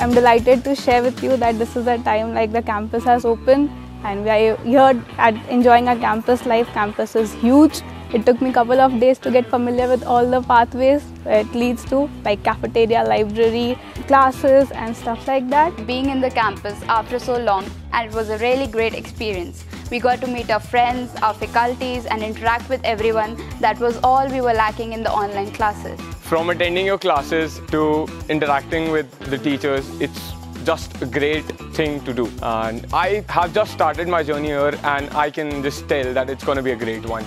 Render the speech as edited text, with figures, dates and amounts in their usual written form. I'm delighted to share with you that this is a time like the campus has opened and we are here enjoying our campus life. Campus is huge. It took me a couple of days to get familiar with all the pathways it leads to, like cafeteria, library, classes and stuff like that. Being in the campus after so long, and it was a really great experience. We got to meet our friends, our faculties and interact with everyone. That was all we were lacking in the online classes. From attending your classes to interacting with the teachers, it's just a great thing to do. And I have just started my journey here and I can just tell that it's going to be a great one.